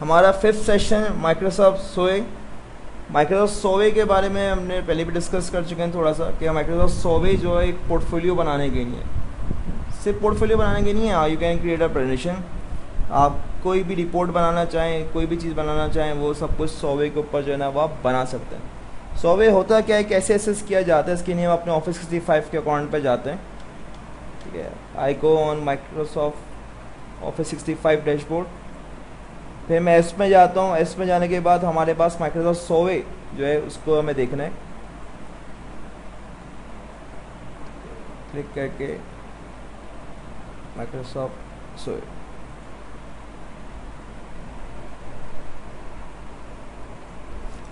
हमारा fifth session Microsoft Sway. Microsoft Sway के बारे में हमने पहले भी डिस्कस कर चुके हैं थोड़ा सा, कि माइक्रोसॉफ्ट स्वे जो है एक पोर्टफोलियो बनाने के लिए, सिर्फ पोर्टफोलियो बनाने के लिए है। You can create a presentation, आप कोई भी रिपोर्ट बनाना चाहें, कोई भी चीज़ बनाना चाहें, वो सब कुछ स्वे के ऊपर जो है ना वो आप बना सकते हैं। स्वे होता क्या है, कैसे एक्सेस किया जाता है, इसके लिए हम अपने ऑफिस 365 के अकाउंट पर जाते हैं। ठीक है, I go on Microsoft Office 365 dashboard, फिर मैं एस में जाता हूँ। एस में जाने के बाद हमारे पास माइक्रोसॉफ्ट स्वे जो है उसको हमें देखना है, क्लिक करके माइक्रोसॉफ्ट स्वे।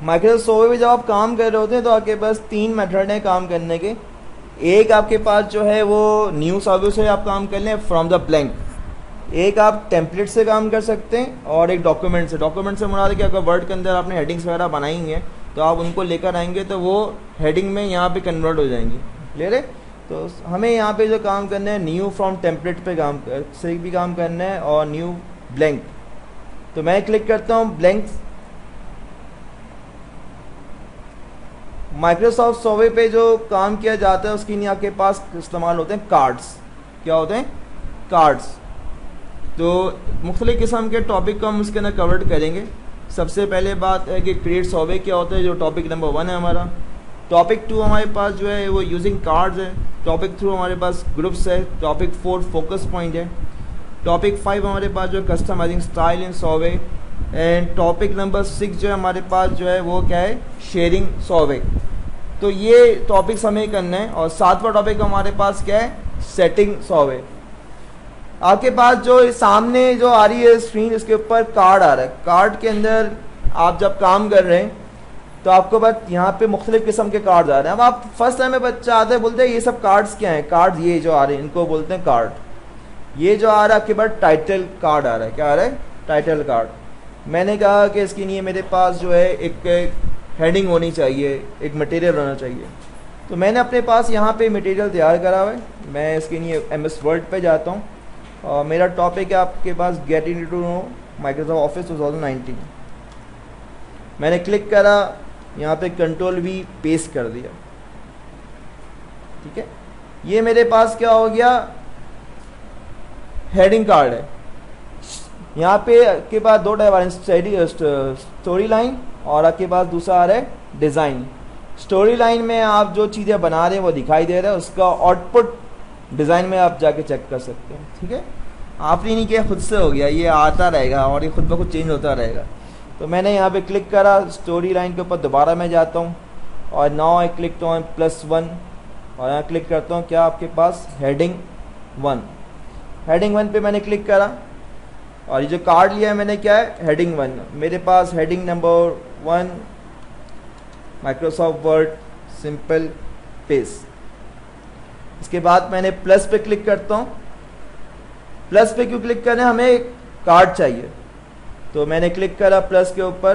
माइक्रोसॉफ्ट स्वे में जब आप काम कर रहे होते हैं तो आपके पास तीन मेथड हैं काम करने के। एक आपके पास जो है वो न्यू सर्विस है, आप काम कर लें फ्रॉम द ब्लैंक। एक आप टेम्पलेट से काम कर सकते हैं और एक डॉक्यूमेंट से। डॉक्यूमेंट से मुराद है कि अगर वर्ड के अंदर आपने हेडिंग्स वगैरह बनाई हैं तो आप उनको लेकर आएंगे तो वो हेडिंग में यहाँ पे कन्वर्ट हो जाएंगी। क्लियर है? तो हमें यहाँ पे जो काम करना है, न्यू फ्रॉम टेम्पलेट पे काम से भी काम करना है और न्यू ब्लैंक। तो मैं क्लिक करता हूँ ब्लैंक। माइक्रोसॉफ्ट स्वे पे जो काम किया जाता है उसके लिए आपके पास इस्तेमाल होते हैं कार्ड्स। क्या होते हैं? कार्ड्स। तो मुख्तलिफ़ किस्म के टॉपिक को हम उसके अंदर कवर करेंगे। सबसे पहले बात है कि क्रिएट स्वे क्या होता है, जो टॉपिक नंबर 1 है हमारा। टॉपिक 2 हमारे पास जो है वो यूजिंग कार्ड्स है। टॉपिक 3 हमारे पास ग्रुप्स है। टॉपिक 4 फोकस पॉइंट है। टॉपिक 5 हमारे पास जो कस्टमाइजिंग स्टाइल इन स्वे, एंड टॉपिक नंबर 6 जो है हमारे पास जो है वो क्या है, शेयरिंग स्वे। तो ये टॉपिक्स हमें करना है। और 7वां टॉपिक हमारे पास क्या है, सेटिंग स्वे। आपके पास जो सामने जो आ रही है स्क्रीन, इसके ऊपर कार्ड आ रहा है। कार्ड के अंदर आप जब काम कर रहे हैं तो आपको बस यहाँ पे मुख्तलिफ़ किस्म के कार्ड आ रहे हैं। अब आप फर्स्ट टाइम में बच्चा आता है बोलते हैं ये सब कार्ड्स क्या हैं। कार्ड ये जो आ रहे हैं इनको बोलते हैं कार्ड। ये जो आ रहा है आपके पास टाइटल कार्ड आ रहा है। क्या आ रहा है? Title card. मैंने कहा कि इसके लिए मेरे पास जो है एक हेडिंग होनी चाहिए, एक मटेरियल होना चाहिए। तो मैंने अपने पास यहाँ पर मटेरियल तैयार करा हुआ है। मैं इसके लिए MS Word पर जाता हूँ और मेरा टॉपिक है आपके पास गेटिंग इनटू माइक्रोसॉफ्ट ऑफिस 2019। मैंने क्लिक करा, यहाँ पे Ctrl+V पेस्ट कर दिया। ठीक है, ये मेरे पास क्या हो गया, हेडिंग कार्ड है। यहाँ पे के पास दो टाइप आ रहे हैं, स्टोरी लाइन और आपके पास दूसरा आ रहा है डिज़ाइन। स्टोरी लाइन में आप जो चीज़ें बना रहे हैं वो दिखाई दे रहा है, उसका आउटपुट डिज़ाइन में आप जाके चेक कर सकते हैं। ठीक है, आपने नहीं किया, खुद से हो गया, ये आता रहेगा और ये खुद ब खुद चेंज होता रहेगा। तो मैंने यहाँ पे क्लिक करा, स्टोरी लाइन के ऊपर दोबारा मैं जाता हूँ और नाउ आई क्लिक ऑन +1 और यहाँ क्लिक करता हूँ, क्या आपके पास हेडिंग 1। हेडिंग 1 पे मैंने क्लिक करा और ये जो कार्ड लिया है मैंने, क्या है, हेडिंग 1। मेरे पास heading number 1 Microsoft Word simple paste. इसके बाद मैंने प्लस पे क्लिक करता हूँ। प्लस पे क्यों क्लिक करें, हमें कार्ड चाहिए। तो मैंने क्लिक करा प्लस के ऊपर,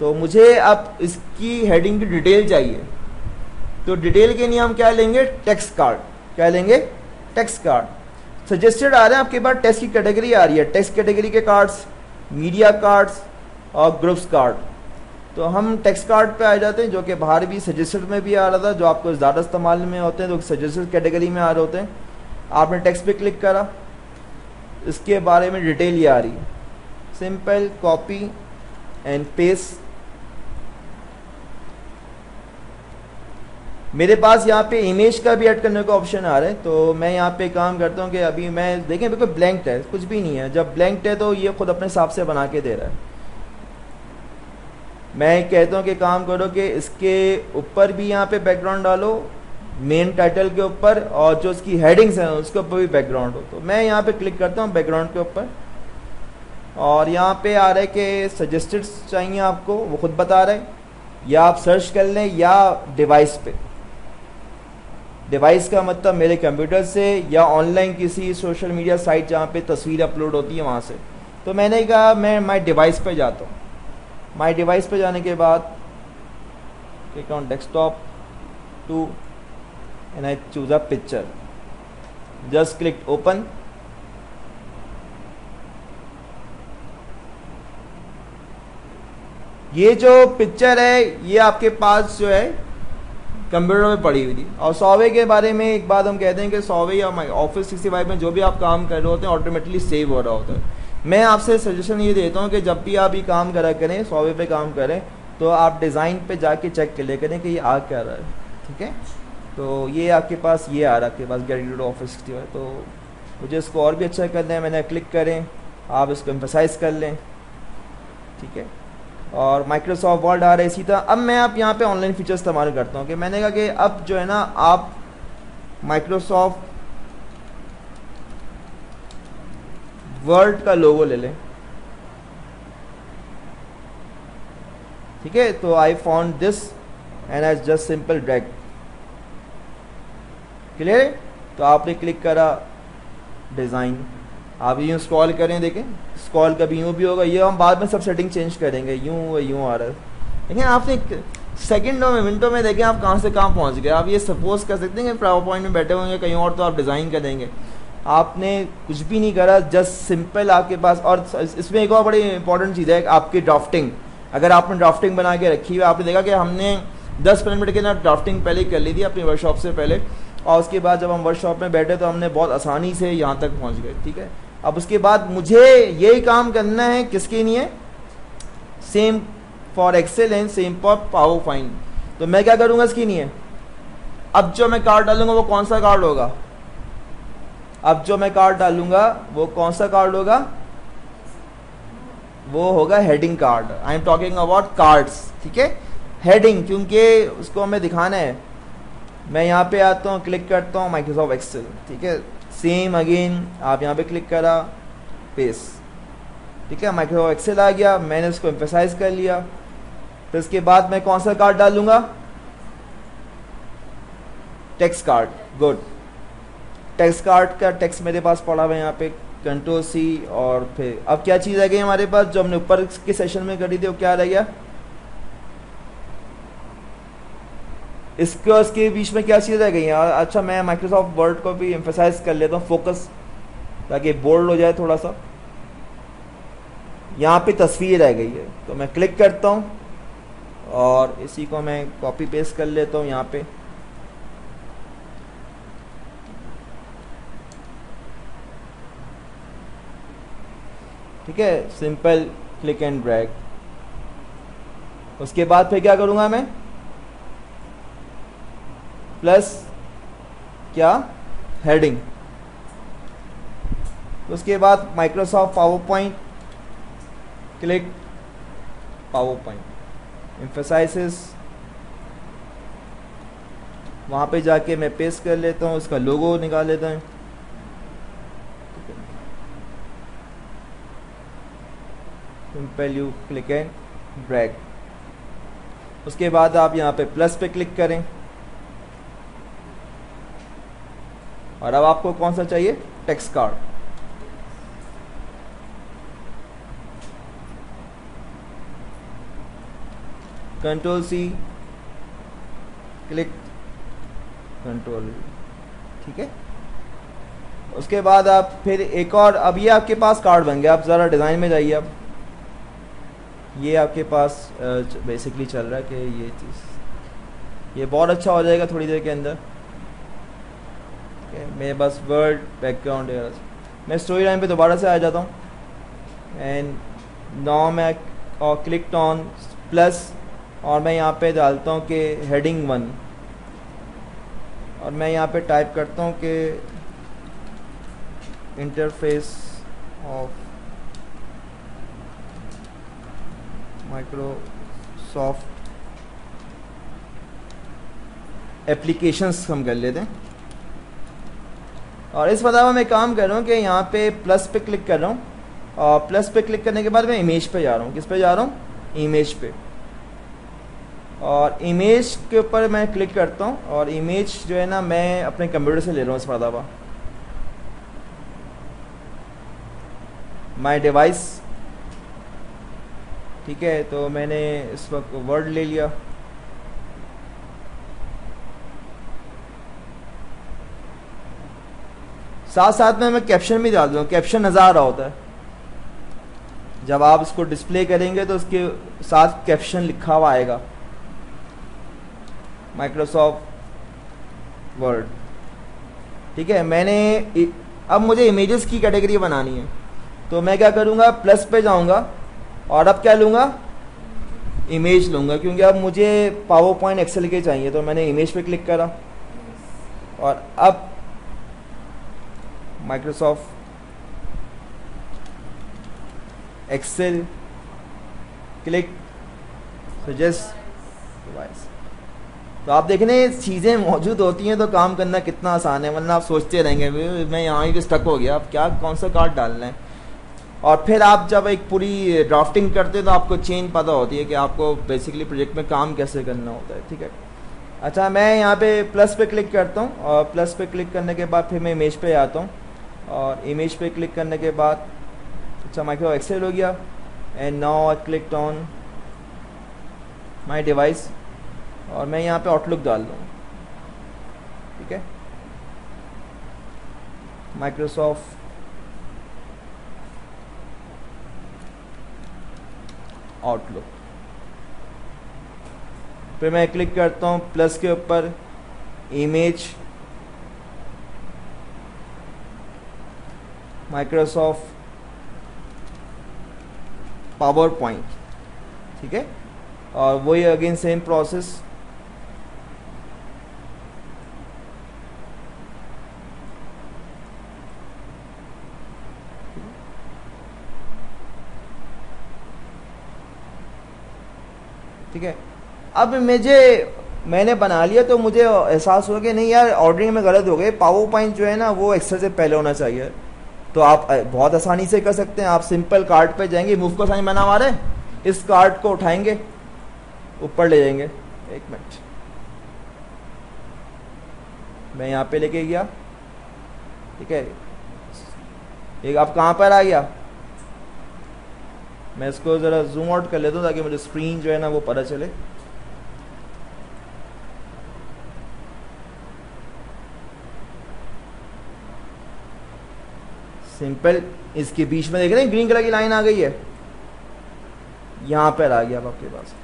तो मुझे अब इसकी हेडिंग की डिटेल चाहिए। तो डिटेल के लिए हम क्या लेंगे, टेक्स्ट कार्ड। क्या लेंगे, टेक्स्ट कार्ड। सजेस्टेड आ रहे हैं आपके पास, टेक्स्ट की कैटेगरी आ रही है, टेक्स्ट कैटेगरी के कार्ड्स, मीडिया कार्ड्स और ग्रुप्स कार्ड। तो हम टेक्स्ट कार्ड पे आ जाते हैं, जो कि बाहर भी सजेस्टेड में भी आ रहा था, जो आपको ज़्यादा इस्तेमाल में होते हैं तो सजेस्टेड कैटेगरी में आ रहे होते हैं। आपने टेक्स्ट पे क्लिक करा, इसके बारे में डिटेल ये आ रही है, सिंपल कॉपी एंड पेस्ट। मेरे पास यहाँ पे इमेज का भी ऐड करने का ऑप्शन आ रहा है। तो मैं यहाँ पे काम करता हूँ कि अभी मैं देखें बिल्कुल ब्लैंक है, कुछ भी नहीं है। जब ब्लैंक है तो ये खुद अपने हिसाब से बना के दे रहा है। मैं कहता हूँ कि काम करो कि इसके ऊपर भी यहाँ पे बैकग्राउंड डालो, मेन टाइटल के ऊपर, और जो इसकी हेडिंग्स हैं उसके ऊपर भी बैकग्राउंड हो। तो मैं यहाँ पे क्लिक करता हूँ बैकग्राउंड के ऊपर और यहाँ पे आ रहा है कि सजेस्टेड चाहिए आपको, वो खुद बता रहे हैं, या आप सर्च कर लें या डिवाइस पे। डिवाइस का मतलब मेरे कंप्यूटर से या ऑनलाइन किसी सोशल मीडिया साइट जहाँ पर तस्वीर अपलोड होती है वहाँ से। तो मैंने कहा मैं माई डिवाइस पर जाता हूँ। माई डिवाइस पर जाने के बाद click on desktop to and I choose a picture, just click open. ये जो पिक्चर है ये आपके पास जो है कंप्यूटर में पड़ी हुई थी। और सॉवे के बारे में एक बात हम कहते हैं कि सॉवे या ऑफिस 365 में जो भी आप काम कर रहे होते हैं ऑटोमेटिकली सेव हो रहा होता है। मैं आपसे सजेशन ये देता हूँ कि जब भी आप ये काम करा करें, सॉवे पे काम करें, तो आप डिज़ाइन पे जाके चेक कर लिया करें कि ये आ क्या रहा है, ठीक है। तो ये आपके पास ये आ रहा है आपके पास गेट रीड ऑफिस 365। तो मुझे इसको और भी अच्छा करना है, मैंने क्लिक करें, आप इसको एम्फसाइज कर लें, ठीक है। और माइक्रोसॉफ्ट वर्ड आ रहा है इसी तरह। अब मैं आप यहाँ पे ऑनलाइन फीचर्स इस्तेमाल करता हूँ कि मैंने कहा कि अब जो है ना आप माइक्रोसॉफ्ट वर्ड का लोगो ले लें, ठीक है। तो I found this and I just simple drag, clear. तो आपने क्लिक करा डिज़ाइन, आप यूँ स्क्रॉल करें, देखें स्क्रॉल कभी यूँ भी होगा, ये हम बाद में सब सेटिंग चेंज करेंगे, यूँ यूँ आ रहा है। लेकिन आपने सेकंडों में मिनटों में देखें आप कहाँ से कहाँ पहुँच गए। आप ये सपोज कर सकते हैं कि पावर पॉइंट में बैठे होंगे कहीं और, तो आप डिज़ाइन करेंगे, आपने कुछ भी नहीं करा, जस्ट सिंपल आपके पास। और इसमें एक और बड़ी इंपॉर्टेंट चीज़ है आपकी ड्राफ्टिंग। अगर आपने ड्राफ्टिंग बना के रखी हुई, आपने देखा कि हमने 10 मिनट के अंदर ड्राफ्टिंग पहले कर ली थी अपनी वर्कशॉप से पहले, और उसके बाद जब हम वर्कशॉप में बैठे तो हमने बहुत आसानी से यहाँ तक पहुँच गए, ठीक है। अब उसके बाद मुझे यही काम करना है किसके लिए, same for Excel and same for PowerPoint. तो मैं क्या करूँगा इसके लिए, अब जो मैं कार्ड डालूंगा वो कौन सा कार्ड होगा, वो होगा heading card. I am talking about cards, ठीक है, हेडिंग, क्योंकि उसको हमें दिखाना है। मैं यहाँ पे आता हूँ, क्लिक करता हूँ माइक्रोसॉफ्ट एक्सेल, ठीक है, सेम अगेन आप यहाँ पे क्लिक करा, पेस्ट, ठीक है, माइक्रोसॉफ्ट एक्सेल आ गया, मैंने उसको एम्फसाइज कर लिया। तो इसके बाद मैं कौन सा कार्ड डालूंगा, text card, good. Text card का टेक्स्ट मेरे पास पड़ा हुआ है यहाँ पे, कंट्रोल सी, और फिर अब क्या चीज़ आ गई हमारे पास जो हमने ऊपर के सेशन में करी थी, वो क्या रह गया, इसके और इसके बीच में क्या चीज़ रह गई है। अच्छा, मैं माइक्रोसॉफ्ट वर्ड को भी एम्फसाइज कर लेता हूँ, फोकस, ताकि बोल्ड हो जाए थोड़ा सा। यहाँ पे तस्वीर रह गई है, तो मैं क्लिक करता हूँ और इसी को मैं कॉपी पेस्ट कर लेता हूँ यहाँ पे, ठीक है, सिंपल क्लिक एंड ड्रैग। उसके बाद फिर क्या करूँगा मैं, प्लस क्या, हेडिंग। उसके बाद Microsoft PowerPoint, click PowerPoint, emphasis, वहाँ पे जाके मैं पेस्ट कर लेता हूँ, उसका लोगो निकाल लेता हूँ, simple you click and drag. उसके बाद आप यहाँ पे प्लस पे क्लिक करें, और अब आपको कौन सा चाहिए, text card, control C, click, control, ठीक है। उसके बाद आप फिर एक और, अब ये आपके पास कार्ड बन गया। आप ज़रा डिज़ाइन में जाइए, अब ये आपके पास बेसिकली चल रहा है कि ये चीज़, ये बहुत अच्छा हो जाएगा थोड़ी देर के अंदर। मेरे पास वर्ड बैकग्राउंड है, मैं स्टोरी लाइन पे दोबारा से आ जाता हूँ, एंड नाउ मैं और क्लिक ऑन प्लस, और मैं यहाँ पे डालता हूँ कि हेडिंग 1, और मैं यहाँ पे टाइप करता हूँ कि इंटरफेस ऑफ माइक्रोसॉफ्ट एप्लीकेशंस हम कर लेते हैं। और इस बता मैं काम कर रहा हूँ कि यहाँ पे प्लस पे क्लिक कर रहा हूँ, और प्लस पे क्लिक करने के बाद मैं इमेज पे जा रहा हूँ। किस पे जा रहा हूँ, इमेज पे, और इमेज के ऊपर मैं क्लिक करता हूँ, और इमेज जो है ना मैं अपने कंप्यूटर से ले रहा हूँ। इस बता माई डिवाइस, ठीक है, तो मैंने इस वक्त वर्ड ले लिया, साथ साथ में मैं कैप्शन भी डाल दूँ, कैप्शन नज़र आ रहा होता है। जब आप इसको डिस्प्ले करेंगे तो उसके साथ कैप्शन लिखा हुआ आएगा माइक्रोसॉफ्ट वर्ड। ठीक है, मैंने अब मुझे इमेजेस की कैटेगरी बनानी है, तो मैं क्या करूँगा, प्लस पे जाऊँगा और अब क्या लूँगा, इमेज लूँगा, क्योंकि अब मुझे पावर पॉइंट एक्सेल के चाहिए। तो मैंने इमेज पे क्लिक करा और अब Microsoft Excel click suggest device. तो आप देख रहे हैं चीज़ें मौजूद होती हैं तो काम करना कितना आसान है, वरना आप सोचते रहेंगे मैं यहाँ ही स्टक हो गया, अब क्या कौन सा कार्ड डालना है। और फिर आप जब एक पूरी ड्राफ्टिंग करते हैं तो आपको चेंज पता होती है कि आपको बेसिकली प्रोजेक्ट में काम कैसे करना होता है। ठीक है, अच्छा मैं यहाँ पे प्लस पे क्लिक करता हूँ और प्लस पे क्लिक करने के बाद फिर मैं इमेज पे आता हूँ और इमेज पे क्लिक करने के बाद अच्छा माइक्रोसॉफ्ट एक्सेल हो गया and now I click on my device और मैं यहाँ पे आउटलुक डाल दूँ। ठीक है, माइक्रोसॉफ्ट आउटलुक फिर मैं क्लिक करता हूँ प्लस के ऊपर, इमेज माइक्रोसॉफ्ट पावर पॉइंट। ठीक है, और वही अगेन सेम प्रोसेस ठीक है। अब मैंने बना लिया तो मुझे एहसास हुआ कि नहीं यार ऑर्डरिंग में गलत हो गई, पावर पॉइंट जो है ना वो एक्सेल से पहले होना चाहिए। तो आप बहुत आसानी से कर सकते हैं, आप सिंपल कार्ड पे जाएंगे, मूव का साइन बना हमारे, इस कार्ड को उठाएंगे ऊपर ले जाएंगे, एक मिनट मैं यहाँ पे लेके गया। ठीक है, एक आप कहाँ पर आ गया, मैं इसको ज़रा जूम आउट कर लेता हूँ ताकि मुझे स्क्रीन जो है ना वो पता चले। सिंपल इसके बीच में देख रहे हैं ग्रीन कलर की लाइन आ गई है, यहाँ पर आ गया अब आपके पास,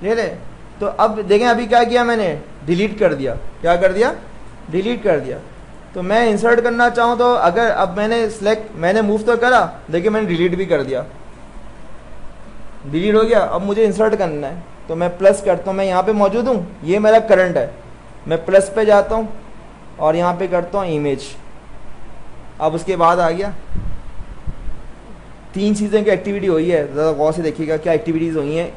ठीक है। तो अब देखें अभी क्या किया मैंने, डिलीट कर दिया, क्या कर दिया, डिलीट कर दिया। तो मैं इंसर्ट करना चाहूँ तो अगर अब मैंने सेलेक्ट, मैंने मूव तो करा, देखिए मैंने डिलीट भी कर दिया, डिलीट हो गया। अब मुझे इंसर्ट करना है तो मैं प्लस करता हूँ, मैं यहाँ पे मौजूद हूँ, ये मेरा करंट है, मैं प्लस पे जाता हूँ और यहाँ पे करता हूँ इमेज। अब उसके बाद आ गया 3 चीज़ें की एक्टिविटी हुई है, ज़्यादा गौर से देखिएगा क्या एक्टिविटीज़ हुई हैं।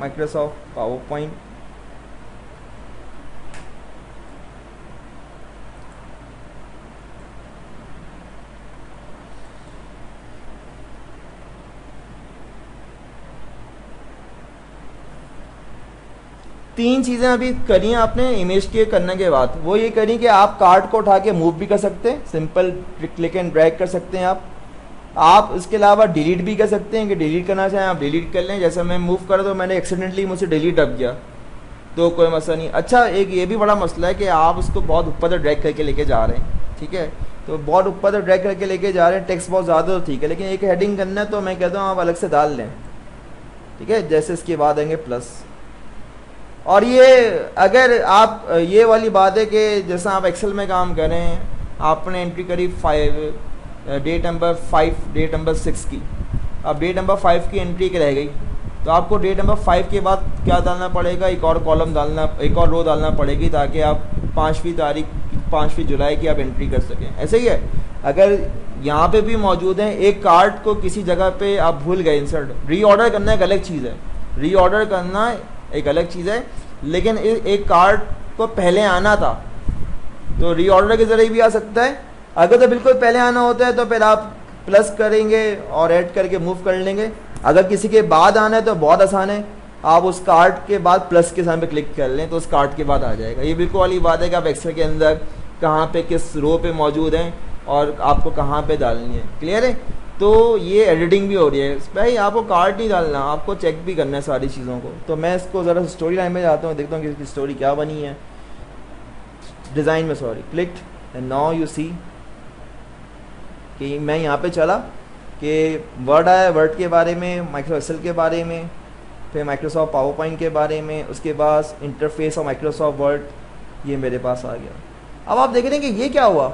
माइक्रोसॉफ्ट पावर पॉइंट तीन चीज़ें अभी करी हैं आपने इमेज के करने के बाद, वो ये करी कि आप कार्ड को उठा के मूव भी कर सकते हैं, सिंपल क्लिक एंड ड्रैग कर सकते हैं आप इसके अलावा डिलीट भी कर सकते हैं कि डिलीट करना चाहें आप डिलीट कर लें। जैसे मैं मूव करा तो मैंने एक्सीडेंटली मुझसे डिलीट दब गया तो कोई मसला नहीं। अच्छा एक ये भी बड़ा मसला है कि आप उसको बहुत ऊपर तक ड्रैग करके लेके जा रहे हैं, ठीक है, तो बहुत ऊपर तक ड्रैग करके लेके जा रहे हैं, टेक्स्ट बहुत ज़्यादा तो ठीक है, लेकिन एक हेडिंग करना है तो मैं कहता हूँ आप अलग से डाल लें। ठीक है, जैसे इसके बाद आएंगे प्लस, और ये अगर आप ये वाली बात है कि जैसा आप एक्सेल में काम करें, आपने एंट्री करी 5 डेट नंबर 5 डेट नंबर 6 की, अब डेट नंबर 5 की एंट्री रह गई तो आपको डेट नंबर 5 के बाद क्या डालना पड़ेगा, एक और कॉलम डालना, एक और रो डालना पड़ेगी ताकि आप 5वीं जुलाई की आप एंट्री कर सकें। ऐसे ही है अगर यहाँ पे भी मौजूद हैं, एक कार्ड को किसी जगह पे आप भूल गए इंसर्ट, रीऑर्डर करना एक अलग चीज़ है, रीऑर्डर करना एक अलग चीज़ है, लेकिन एक कार्ड को पहले आना था तो रीऑर्डर के ज़रिए भी आ सकता है। अगर तो बिल्कुल पहले आना होता है तो फिर आप प्लस करेंगे और ऐड करके मूव कर लेंगे। अगर किसी के बाद आना है तो बहुत आसान है, आप उस कार्ड के बाद प्लस के सामने क्लिक कर लें तो उस कार्ड के बाद आ जाएगा। ये बिल्कुल वाली बात है कि आप एक्सेल के अंदर कहाँ पे किस रो पे मौजूद हैं और आपको कहाँ पे डालनी है। क्लियर है, तो ये एडिटिंग भी हो रही है भाई, आपको कार्ड नहीं डालना, आपको चेक भी करना है सारी चीज़ों को। तो मैं इसको ज़रा स्टोरी लाइन में जाता हूँ, देखता हूँ कि इसकी स्टोरी क्या बनी है डिज़ाइन में, sorry click and now you see कि मैं यहाँ पे चला कि वर्ड आया, वर्ड के बारे में, माइक्रोसॉफ्ट एक्सेल के बारे में, फिर माइक्रोसॉफ्ट पावर पॉइंट के बारे में, उसके बाद इंटरफेस और माइक्रोसॉफ्ट वर्ड ये मेरे पास आ गया। अब आप देख रहे हैं कि ये क्या हुआ,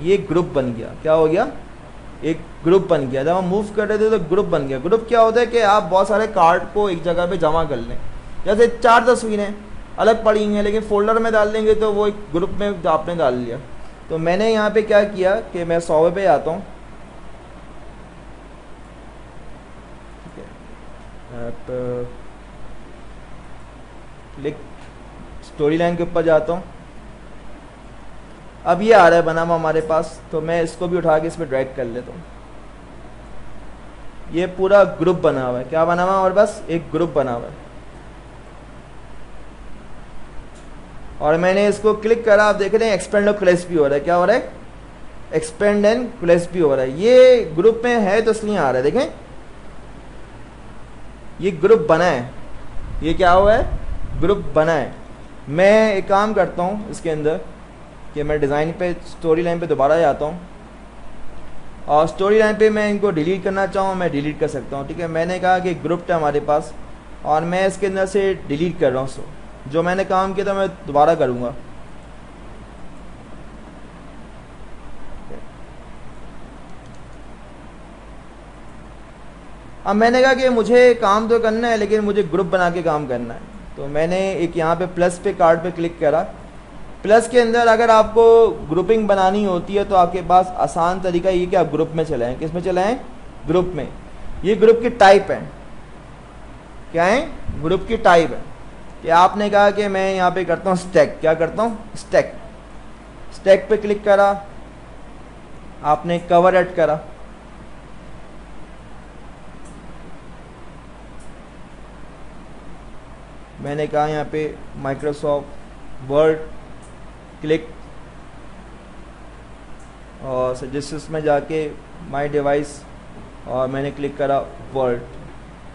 ये ग्रुप बन गया। क्या हो गया, एक ग्रुप बन गया। जब हम मूव कर रहे थे तो ग्रुप बन गया। ग्रुप क्या होता है कि आप बहुत सारे कार्ड को एक जगह पे जमा कर लें। जैसे चार तस्वीरें अलग पड़ी हैं लेकिन फोल्डर में डाल देंगे तो वो एक ग्रुप में आपने डाल लिया। तो मैंने यहाँ पे क्या किया कि मैं सॉफ्टवेयर पे आता हूँ, क्लिक स्टोरी लाइन के ऊपर जाता हूँ। अब ये आ रहा है बनामा हमारे पास, तो मैं इसको भी उठा के इसमें ड्रैग कर लेता हूँ। ये पूरा ग्रुप बना हुआ है। क्या बना हुआ है हमारे पास, एक ग्रुप बना हुआ है। और मैंने इसको क्लिक करा, आप देख रहे हैं एक्सपेंड और क्लैश भी हो रहा है। क्या हो रहा है, एक्सपेंड एंड क्लैश भी हो रहा है। ये ग्रुप में है तो इसलिए आ रहा है। देखें ये ग्रुप बना है, ये क्या हुआ है, ग्रुप बना है। मैं एक काम करता हूँ इसके अंदर कि मैं डिज़ाइन पे स्टोरी लाइन पे दोबारा जाता हूँ और स्टोरी लाइन पे मैं इनको डिलीट करना चाहूँ, मैं डिलीट कर सकता हूँ। ठीक है, मैंने कहा कि ग्रुप था हमारे पास और मैं इसके अंदर से डिलीट कर रहा हूँ। सो जो मैंने काम किया था मैं दोबारा करूँगा। अब मैंने कहा कि मुझे काम तो करना है लेकिन मुझे ग्रुप बना के काम करना है। तो मैंने एक यहाँ पे प्लस पे कार्ड पे क्लिक करा। प्लस के अंदर अगर आपको ग्रुपिंग बनानी होती है तो आपके पास आसान तरीका ये कि आप ग्रुप में चलाएं। किस में चलाएं, ग्रुप में। ये ग्रुप की टाइप है, क्या है, ग्रुप की टाइप है कि आपने कहा कि मैं यहाँ पे करता हूँ स्टैक। क्या करता हूँ, स्टैक। स्टैक पे क्लिक करा, आपने कवर ऐड करा। मैंने कहा यहाँ पे माइक्रोसॉफ्ट वर्ड क्लिक और सजेशंस में जाके माय डिवाइस और मैंने क्लिक करा वर्ड।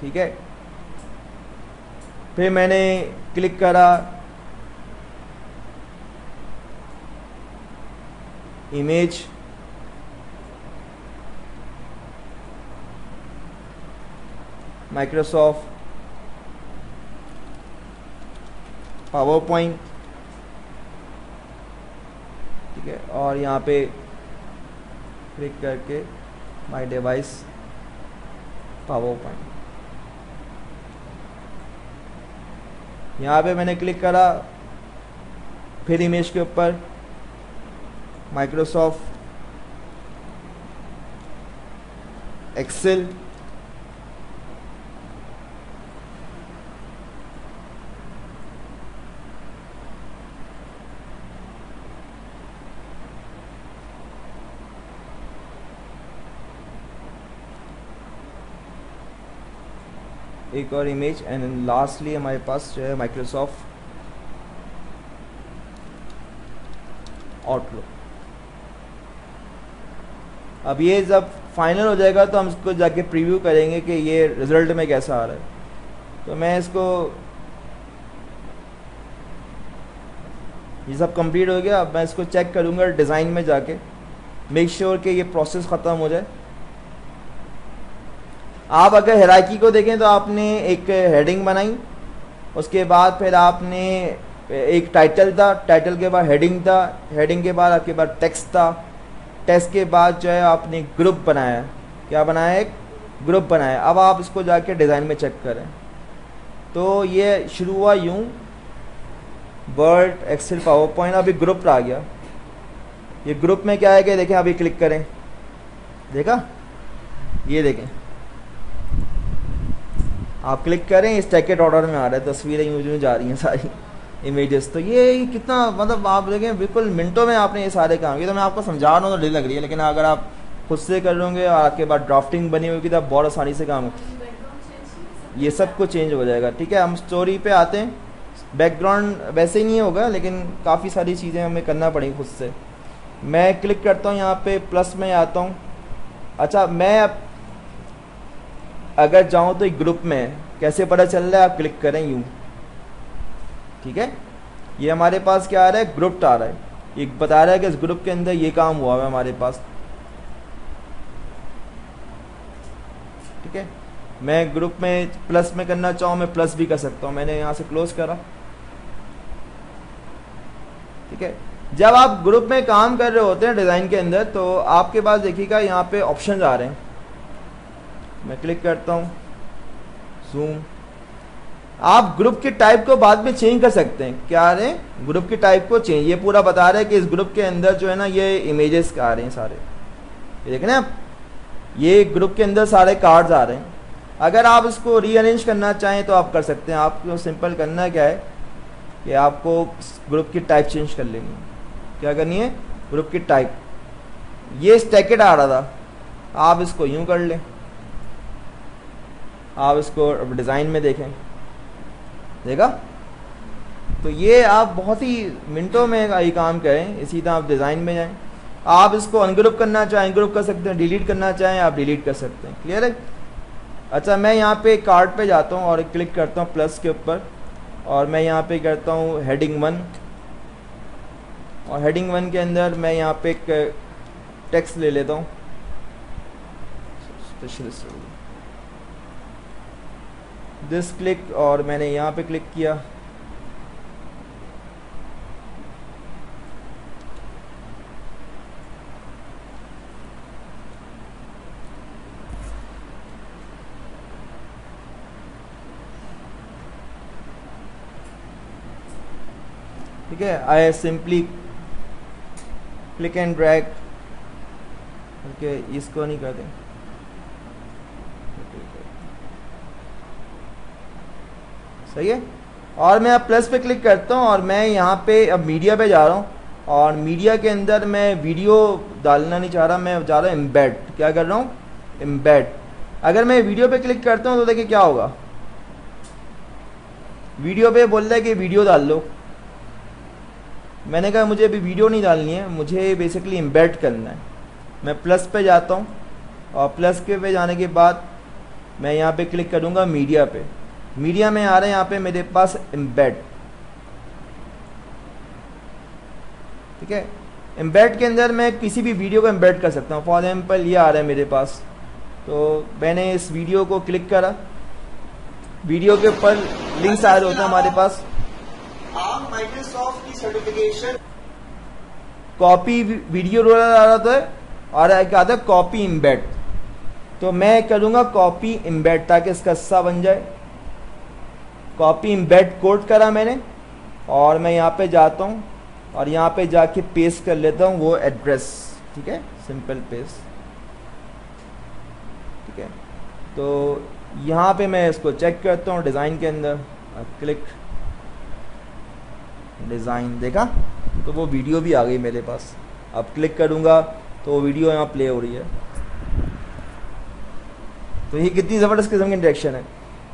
ठीक है, फिर मैंने क्लिक करा इमेज। माइक्रोसॉफ्ट पावर पॉइंट, ठीक है, और यहाँ पे क्लिक करके माय डिवाइस पावर पॉइंट, यहाँ पे मैंने क्लिक करा। फिर इमेज के ऊपर माइक्रोसॉफ्ट एक्सेल, एक और इमेज, एंड लास्टली हमारे पास जो है माइक्रोसॉफ्ट आउटलुक। अब ये जब फाइनल हो जाएगा तो हम इसको जाके प्रीव्यू करेंगे कि ये रिजल्ट में कैसा आ रहा है। तो मैं इसको, ये सब कंप्लीट हो गया। अब मैं इसको चेक करूँगा डिज़ाइन में जाके, मेक श्योर कि ये प्रोसेस ख़त्म हो जाए। आप अगर हायरार्की को देखें तो आपने एक हेडिंग बनाई, उसके बाद फिर आपने एक टाइटल था, टाइटल के बाद हेडिंग था, हेडिंग के बाद आपके पास टेक्स्ट था, टेक्स्ट के बाद जो है आपने ग्रुप बनाया। क्या बनाया, एक ग्रुप बनाया। अब आप इसको जाके डिज़ाइन में चेक करें तो ये शुरू हुआ यूँ, वर्ड एक्सेल पावर पॉइंट, अभी ग्रुप आ गया। ये ग्रुप में क्या है कि देखें, अभी क्लिक करें, देखा, ये देखें आप क्लिक करें, इस टैकेट ऑर्डर में आ रहा है, तस्वीरें यूं जा रही हैं सारी इमेजेस। तो ये कितना, मतलब आप देखें बिल्कुल मिनटों में आपने ये सारे काम किए। तो मैं आपको समझा रहा हूँ तो डील लग रही है, लेकिन अगर आप खुद से कर लोगे और आपके बाद ड्राफ्टिंग बनी हुई तो आप बहुत आसानी से काम, ये सब कुछ चेंज हो जाएगा। ठीक है, हम स्टोरी पे आते हैं। बैकग्राउंड वैसे ही नहीं होगा लेकिन काफ़ी सारी चीज़ें हमें करना पड़ेंगी खुद से। मैं क्लिक करता हूँ यहाँ पर, प्लस में आता हूँ। अच्छा, मैं अगर जाऊँ तो एक ग्रुप में है, कैसे पता चल रहा है, आप क्लिक करें यूँ। ठीक है, ये हमारे पास क्या आ रहा है, ग्रुप आ रहा है। ये बता रहा है कि इस ग्रुप के अंदर ये काम हुआ है हमारे पास। ठीक है, मैं ग्रुप में प्लस में करना चाहूँ मैं प्लस भी कर सकता हूँ। मैंने यहाँ से क्लोज करा। ठीक है, जब आप ग्रुप में काम कर रहे होते हैं डिज़ाइन के अंदर तो आपके पास देखिएगा यहाँ पे ऑप्शंस आ रहे हैं। मैं क्लिक करता हूँ, जूम। आप ग्रुप के टाइप को बाद में चेंज कर सकते हैं। क्या आ रहे हैं? ग्रुप के टाइप को चेंज। ये पूरा बता रहा है कि इस ग्रुप के अंदर जो है ना ये इमेजेस आ रहे हैं सारे, ये देखें ना आप, ये ग्रुप के अंदर सारे कार्ड्स आ रहे हैं। अगर आप इसको रीअरेंज करना चाहें तो आप कर सकते हैं। आपको सिंपल करना क्या है कि आपको ग्रुप की टाइप चेंज कर लेनी है। क्या करनी है? ग्रुप की टाइप। ये स्टैकेड आ रहा था, आप इसको यूं कर लें। आप इसको डिज़ाइन में देखें, देखा? तो ये आप बहुत ही मिनटों में ये काम करें। इसी तरह आप डिज़ाइन में जाएं, आप इसको अनग्रुप करना चाहें ग्रुप कर सकते हैं, डिलीट करना चाहें आप डिलीट कर सकते हैं। क्लियर है? अच्छा, मैं यहाँ पे कार्ड पे जाता हूँ और क्लिक करता हूँ प्लस के ऊपर और मैं यहाँ पे करता हूँ हेडिंग 1 और हेडिंग 1 के अंदर मैं यहाँ पे एक टेक्स्ट ले लेता हूँ। दिस क्लिक और मैंने यहाँ पे क्लिक किया। ठीक है, I simply click and drag. Okay, इसको नहीं करते। सही है, और मैं अब प्लस पे क्लिक करता हूँ और मैं यहाँ पे अब मीडिया पे जा रहा हूँ और मीडिया के अंदर मैं वीडियो डालना नहीं चाह रहा, मैं जा रहा हूँ एम्बेड। क्या कर रहा हूँ? एम्बेड। अगर मैं वीडियो पे क्लिक करता हूँ तो देखिए क्या होगा। वीडियो पे बोल रहा है कि वीडियो डाल लो। मैंने कहा मुझे अभी वीडियो नहीं डालनी है, मुझे बेसिकली एम्बेड करना है। मैं प्लस पे जाता हूँ और प्लस के पे जाने के बाद मैं यहाँ पे क्लिक करूँगा मीडिया पे। मीडिया में आ रहे हैं यहाँ पे मेरे पास एम्बेड। ठीक है, एम्बेड के अंदर मैं किसी भी वीडियो को एम्बेड कर सकता हूँ। फॉर एग्जाम्पल ये आ रहा है मेरे पास, तो मैंने इस वीडियो को क्लिक करा। वीडियो के ऊपर लिंक्स आ रहे होते हैं हमारे पास। आप माइक्रोसॉफ्ट की सर्टिफिकेशन कॉपी वीडियो रोलर आ रहा था और एक आता है कॉपी एम्बेड, तो मैं करूँगा कॉपी एम्बेड ताकि इसका हिस्सा बन जाए। कॉपी एम्बेड कोड करा मैंने और मैं यहाँ पे जाता हूँ और यहाँ पे जाके पेस्ट कर लेता हूँ वो एड्रेस। ठीक है, सिंपल पेस्ट। ठीक है, तो यहाँ पे मैं इसको चेक करता हूँ डिज़ाइन के अंदर। क्लिक डिज़ाइन, देखा तो वो वीडियो भी आ गई मेरे पास। अब क्लिक करूँगा तो वो वीडियो यहाँ प्ले हो रही है। तो ये कितनी ज़बरदस्त किस्म की इंटरेक्शन है।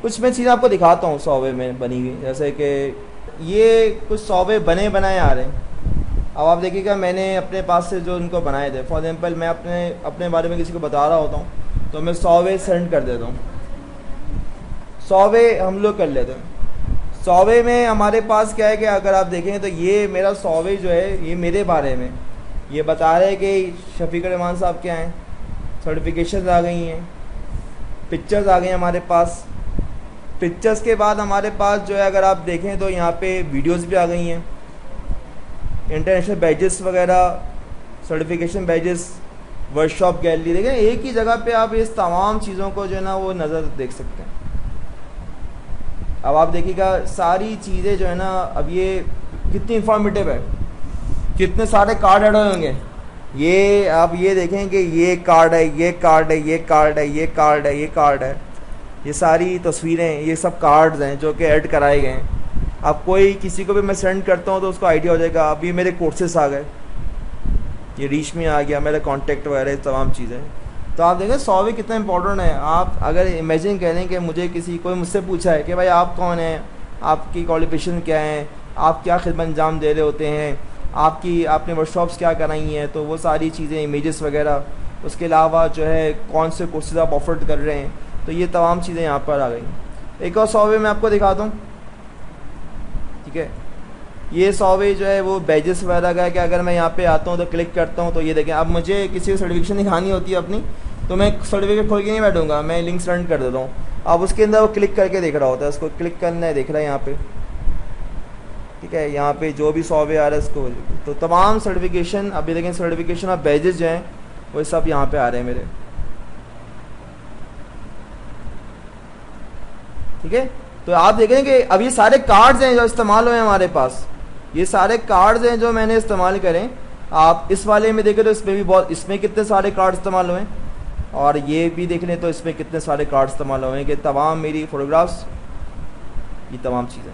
कुछ मैं चीज़ें आपको दिखाता हूँ सॉफ्टवेयर में बनी हुई, जैसे कि ये कुछ सॉफ्टवेयर बने बनाए आ रहे हैं। अब आप देखिएगा मैंने अपने पास से जो उनको बनाए थे, फॉर एग्जाम्पल मैं अपने बारे में किसी को बता रहा होता हूँ तो मैं सॉफ्टवेयर सेंड कर देता हूँ। सॉफ्टवेयर हम लोग कर लेते हैं। सॉवे में हमारे पास क्या है कि अगर आप देखें तो ये मेरा सॉवे जो है ये मेरे बारे में ये बता रहे हैं कि शफीक-उर-रहमान साहब क्या हैं। सर्टिफिकेशंस आ गई हैं, पिक्चर्स आ गई हैं हमारे पास। पिक्चर्स के बाद हमारे पास जो है अगर आप देखें तो यहाँ पे वीडियोस भी आ गई हैं, इंटरनेशनल बैजेस वगैरह, सर्टिफिकेशन बैजेस, वर्कशॉप गैलरी। देखें एक ही जगह पर आप इस तमाम चीज़ों को जो है ना वो नज़र देख सकते हैं। अब आप देखिएगा सारी चीज़ें जो है ना, अब ये कितनी इंफॉर्मेटिव है, कितने सारे कार्ड ऐड होंगे। ये आप ये देखें कि ये कार्ड है, ये कार्ड है, ये कार्ड है, ये कार्ड है, ये कार्ड है, ये सारी तस्वीरें, ये सब कार्ड्स हैं जो कि ऐड कराए गए हैं। अब कोई किसी को भी मैं सेंड करता हूँ तो उसको आइडिया हो जाएगा अब ये मेरे कोर्सेस आ गए, ये रीच में आ गया, मेरा कॉन्टेक्ट वगैरह तमाम चीज़ें। तो आप देखें सॉवे कितना इम्पोर्टेंट है। आप अगर इमेजिन करें कि मुझे कोई मुझसे पूछा है कि भाई आप कौन हैं, आपकी क्वालिफिकेशन क्या है, आप क्या खिदमत अंजाम दे रहे होते हैं, आपने वर्कशॉप्स क्या कराई हैं, तो वो सारी चीज़ें, इमेजेस वगैरह, उसके अलावा जो है कौन से कोर्सेज आप ऑफर कर रहे हैं, तो ये तमाम चीज़ें यहाँ पर आ गई। एक और सॉवे मैं आपको दिखाता हूँ। ठीक है, ये 100 जो है वो बैजेस वगैरह का है कि अगर मैं यहाँ पे आता हूँ तो क्लिक करता हूँ तो ये देखें। अब मुझे किसी को सर्टिफिकेशन दिखानी होती है अपनी, तो मैं सर्टिफिकेट खोल के नहीं बैठूंगा, मैं लिंक्स रन कर देता हूँ। अब उसके अंदर वो क्लिक करके देख रहा होता है, उसको क्लिक करना है, देख रहा है यहाँ पे, ठीक है। यहाँ पे जो भी सॉफ्टवेयर आ रहा है उसको, तो तमाम सर्टिफिकेशन, अभी देखें सर्टिफिकेशन और बैजेस जो हैं वो सब यहाँ पे आ रहे हैं मेरे, ठीक है। तो आप देखें कि अब ये सारे कार्ड्स हैं जो इस्तेमाल हुए हैं हमारे पास, ये सारे कार्ड्स हैं जो मैंने इस्तेमाल करें। आप इस वाले में देखें तो इसमें भी बहुत, इसमें कितने सारे कार्ड इस्तेमाल हुए हैं, और ये भी देख लें तो इसमें कितने सारे कार्ड इस्तेमाल हुए हैं कि तमाम मेरी फ़ोटोग्राफ्स, ये तमाम चीज़ें।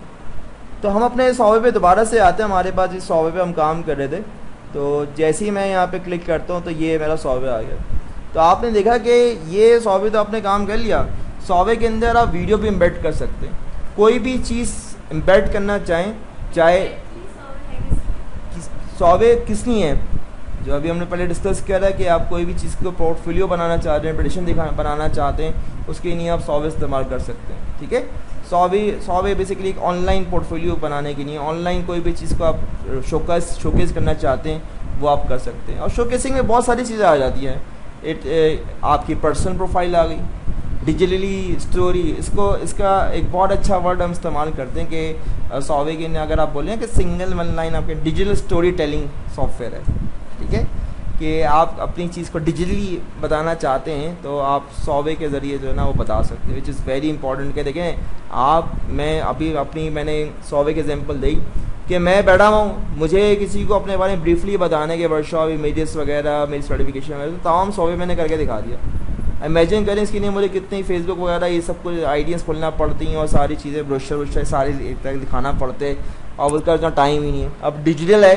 तो हम अपने सॉफ्टवेयर पे दोबारा से आते हैं, हमारे पास इस सॉफ्टवेयर पे हम काम कर रहे थे। तो जैसे ही मैं यहाँ पे क्लिक करता हूँ तो ये मेरा सॉफ्टवेयर आ गया। तो आपने देखा कि ये सॉफ्टवेयर तो आपने काम कर लिया। सॉफ्टवेयर के अंदर आप वीडियो भी एम्बेड कर सकते हैं, कोई भी चीज़ एम्बेड करना चाहें, चाहे सॉफ्टवेयर किस लिए है, जो अभी हमने पहले डिस्कस किया था कि आप कोई भी चीज़ को पोर्टफोलियो बनाना चाह रहे हैं, प्रेजेंटेशन बनाना चाहते हैं, उसके लिए आप सॉफ्टवेयर इस्तेमाल कर सकते हैं, ठीक है। सॉफ्टवेयर बेसिकली एक ऑनलाइन पोर्टफोलियो बनाने के लिए, ऑनलाइन कोई भी चीज़ को आप शोकेस करना चाहते हैं वो आप कर सकते हैं। और शोकेसिंग में बहुत सारी चीज़ें आ जाती हैं, आपकी पर्सनल प्रोफाइल आ गई, डिजिटली स्टोरी, इसका एक बहुत अच्छा वर्ड हम इस्तेमाल करते हैं कि सॉफ्टवेयर के, अगर आप बोलें कि सिंगल वन लाइन आपके डिजिटल स्टोरी टेलिंग सॉफ्टवेयर है, ठीक है, कि आप अपनी चीज़ को डिजिटली बताना चाहते हैं तो आप सॉफ्टवेयर के ज़रिए जो है ना वो बता सकते हैं, विच इज़ वेरी इंपॉर्टेंट। के देखें आप, मैं अभी अपनी, मैंने सॉफ्टवेयर की एग्जाम्पल दी कि मैं बैठा हुआ हूँ, मुझे किसी को अपने बारे में ब्रीफली बताने के वर्कशॉप, इमेजेस वगैरह, मेरी सर्टिफिकेशन वगैरह, तो तमाम सॉफ्टवेयर मैंने करके दिखा दिया। इमेजिन करें इसके लिए मुझे कितनी फेसबुक वगैरह ये सब कुछ आइडियाज़ खोलना पड़ती हैं और सारी चीज़ें, ब्रोशर सारी दिखाना पड़ते, और उसका उतना टाइम ही नहीं है। अब डिजिटल है,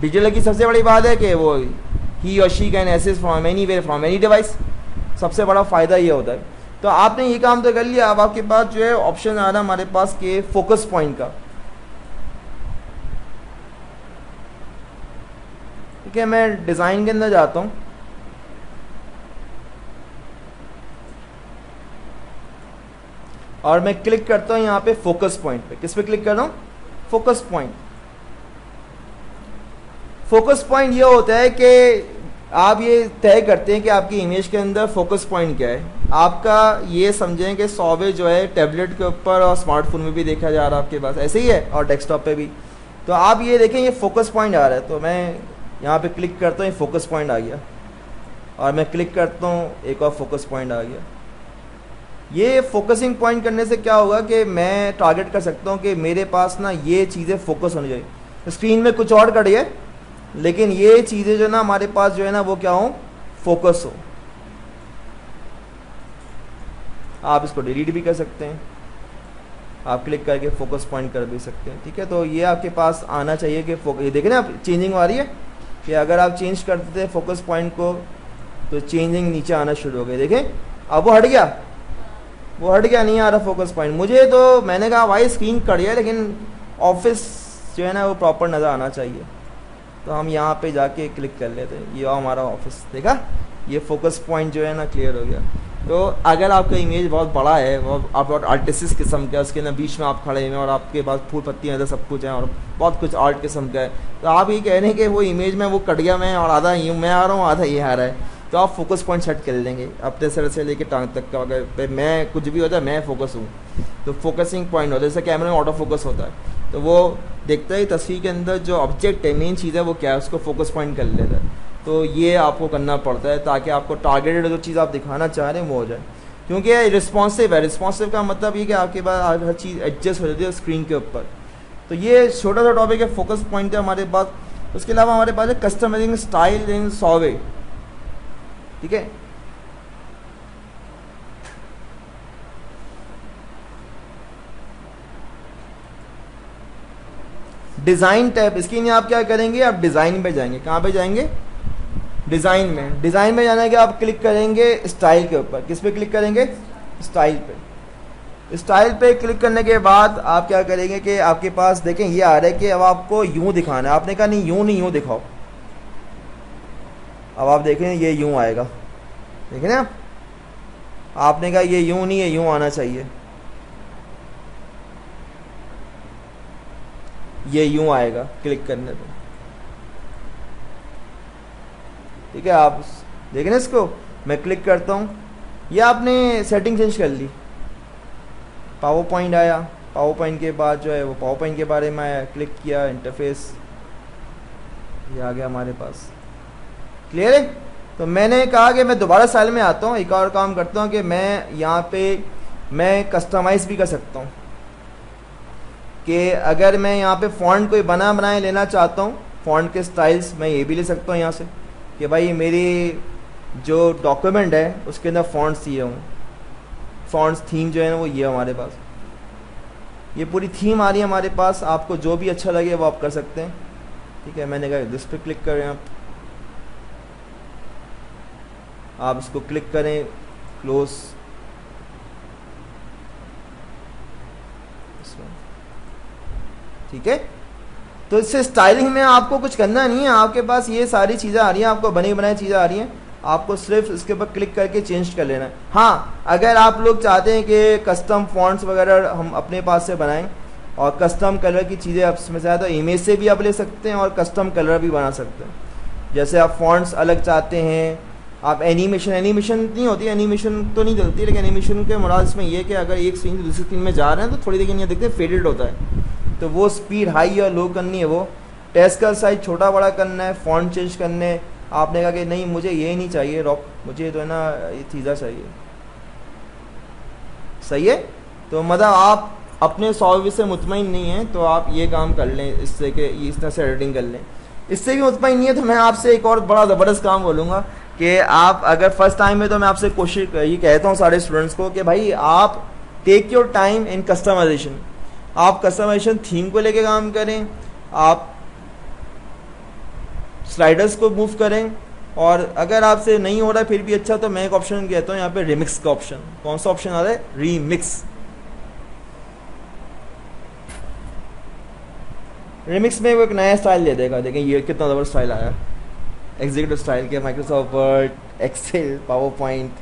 डिजिटल की सबसे बड़ी बात है कि वो ही और she can access from anywhere from any device, सबसे बड़ा फ़ायदा ये होता है। तो आपने ये काम तो कर लिया। अब आपके पास जो है ऑप्शन आ रहा है हमारे पास के फोकस पॉइंट का, ठीक है। मैं डिज़ाइन के अंदर जाता हूँ, और मैं क्लिक करता हूँ यहाँ पे फोकस पॉइंट पे। किस पे क्लिक कर रहा हूँ? Focus point. फोकस पॉइंट ये होता है कि आप ये तय करते हैं कि आपकी इमेज के अंदर फोकस पॉइंट क्या है आपका। ये समझें कि सॉफ्टवेयर जो है टैबलेट के ऊपर और स्मार्टफोन में भी देखा जा रहा है आपके पास, ऐसे ही है, और डेस्कटॉप पे भी। तो आप ये देखें, ये फोकस पॉइंट आ रहा है, तो मैं यहाँ पे क्लिक करता हूँ, ये फोकस पॉइंट आ गया, और मैं क्लिक करता हूँ, एक और फोकस पॉइंट आ गया। ये फोकसिंग पॉइंट करने से क्या होगा कि मैं टारगेट कर सकता हूँ कि मेरे पास ना ये चीज़ें फोकस होनी चाहिए। स्क्रीन में कुछ और खड़ी है, लेकिन ये चीज़ें जो ना हमारे पास जो है ना वो क्या हो, फोकस हो। आप इसको डिलीट भी कर सकते हैं, आप क्लिक करके फोकस पॉइंट कर भी सकते हैं, ठीक है। तो ये आपके पास आना चाहिए कि फोकस, ये देखें ना आप चेंजिंग आ रही है कि अगर आप चेंज करते थे फोकस पॉइंट को तो चेंजिंग नीचे आना शुरू हो गई। देखें अब वो हट गया, वो हट गया, नहीं आ रहा फोकस पॉइंट। मुझे तो, मैंने कहा भाई स्क्रीन कट गया, लेकिन ऑफिस जो है ना वो प्रॉपर नज़र आना चाहिए, तो हम यहाँ पे जाके क्लिक कर लेते हैं, ये हमारा ऑफिस, देखा ये फोकस पॉइंट जो है ना क्लियर हो गया। तो अगर आपका इमेज बहुत बड़ा है, आप बहुत आर्टिस्टिक किस्म का, उसके ना बीच में आप खड़े हैं और आपके पास फूल पत्तियाँ हैं, सब कुछ है और बहुत कुछ आर्ट किस्म का है, तो आप ये कह रहे हैं कि वो इमेज में वो कट गया, मैं और आधा यूँ मैं आ रहा हूँ, आधा ये आ रहा है, तो आप फोकस पॉइंट सेट कर लेंगे अपने सर से लेके टांग तक का। अगर मैं कुछ भी होता है, मैं फोकस हूँ, तो फोकसिंग पॉइंट होता है। जैसे कैमरे में ऑटो फोकस होता है, तो वो देखता है तस्वीर के अंदर जो ऑब्जेक्ट है, मेन चीज़ है वो क्या है, उसको फोकस पॉइंट कर लेता है। तो ये आपको करना पड़ता है ताकि आपको टारगेटेड जो चीज़ आप दिखाना चाह रहे हैं वो हो जाए, क्योंकि रिस्पॉन्सिव है। रिस्पॉन्सिव का मतलब ये कि आपके पास हर चीज़ एडजस्ट हो जाती है स्क्रीन के ऊपर। तो ये छोटा सा टॉपिक है, फोकस पॉइंट है हमारे पास। उसके अलावा हमारे पास है कस्टमाइजिंग स्टाइल इन सॉफ्टवेयर, ठीक है। डिज़ाइन टैब, इसके लिए आप क्या करेंगे, आप डिज़ाइन पे जाएंगे। कहाँ पे जाएंगे? डिज़ाइन में। डिज़ाइन में जाने के आप क्लिक करेंगे स्टाइल के ऊपर। किस पे क्लिक करेंगे? स्टाइल पे। स्टाइल पे क्लिक करने के बाद आप क्या करेंगे कि आपके पास देखें ये आ रहा है कि अब आपको यूँ दिखाना है। आपने कहा नहीं यूँ नहीं, यूँ दिखाओ। अब आप देखें ये यूँ आएगा, देखें ना आपने कहा ये यूँ नहीं है, यूँ आना चाहिए। ये यूं आएगा क्लिक करने पे। ठीक है, आप देख रहे हैं इसको, मैं क्लिक करता हूं, या आपने सेटिंग चेंज कर ली, पावर पॉइंट आया, पावर पॉइंट के बाद जो है वो पावर पॉइंट के बारे में आया, क्लिक किया, इंटरफेस ये आ गया हमारे पास। क्लियर है? तो मैंने कहा कि मैं दोबारा साल में आता हूँ, एक और काम करता हूँ कि मैं यहाँ पे मैं कस्टमाइज़ भी कर सकता हूँ कि अगर मैं यहाँ पे फ़ॉन्ट कोई बना बनाए लेना चाहता हूँ, फ़ॉन्ट के स्टाइल्स मैं ये भी ले सकता हूँ यहाँ से कि भाई मेरी जो डॉक्यूमेंट है उसके अंदर फ़ॉन्ट्स ये हों, फ़ॉन्ट्स थीम जो है ना वो ये हमारे पास, ये पूरी थीम आ रही है हमारे पास। आपको जो भी अच्छा लगे वो आप कर सकते हैं। ठीक है, मैंने कहा इस पर क्लिक करें, आप इसको क्लिक करें, क्लोज, ठीक है। तो इससे स्टाइलिंग में आपको कुछ करना नहीं है, आपके पास ये सारी चीज़ें आ रही हैं, आपको बनी बनाई चीज़ें आ रही हैं, आपको सिर्फ इसके ऊपर क्लिक करके चेंज कर लेना है। हाँ, अगर आप लोग चाहते हैं कि कस्टम फॉन्ट्स वगैरह हम अपने पास से बनाएं और कस्टम कलर की चीज़ें आप इसमें ज़्यादा इमेज से भी आप ले सकते हैं और कस्टम कलर भी बना सकते हैं। जैसे आप फॉन्ट्स अलग चाहते हैं, आप एनिमेशन नहीं होती, एनिमेशन तो नहीं चलती, लेकिन एनिमेशन के मुराद इसमें यह है कि अगर एक स्क्रीन से दूसरी स्क्रीन में जा रहे हैं तो थोड़ी देर के लिए देखते हैं फेडेड होता है, तो वो स्पीड हाई या लो करनी है, वो टेक्स्ट का साइज छोटा बड़ा करना है, फॉन्ट चेंज करना है। आपने कहा कि नहीं मुझे ये नहीं चाहिए रॉक, मुझे तो है ना ये थीज़ा चाहिए। सही है, तो मतलब आप अपने सॉफ्टवेयर से मुतमईन नहीं हैं तो आप ये काम कर लें, इससे कि इस तरह से एडिटिंग कर लें। इससे भी मुतमईन नहीं है तो मैं आपसे एक और बड़ा ज़बरदस्त काम बोलूँगा कि आप अगर फर्स्ट टाइम में, तो मैं आपसे कोशिश ये कहता हूँ सारे स्टूडेंट्स को कि भाई आप take your time in customisation. आप कस्टमाइजेशन थीम को लेके काम करें, आप स्लाइडर्स को मूव करें, और अगर आपसे नहीं हो रहा फिर भी अच्छा, तो मैं एक ऑप्शन कहता हूँ यहाँ पे रिमिक्स का ऑप्शन। कौन सा ऑप्शन आ रहा है? रीमिक्स। रिमिक्स में वो एक नया स्टाइल दे देगा। देखें ये कितना ज़बरदस्त स्टाइल आया, एग्जीक्यूटिव स्टाइल के, Microsoft Word, Excel, PowerPoint.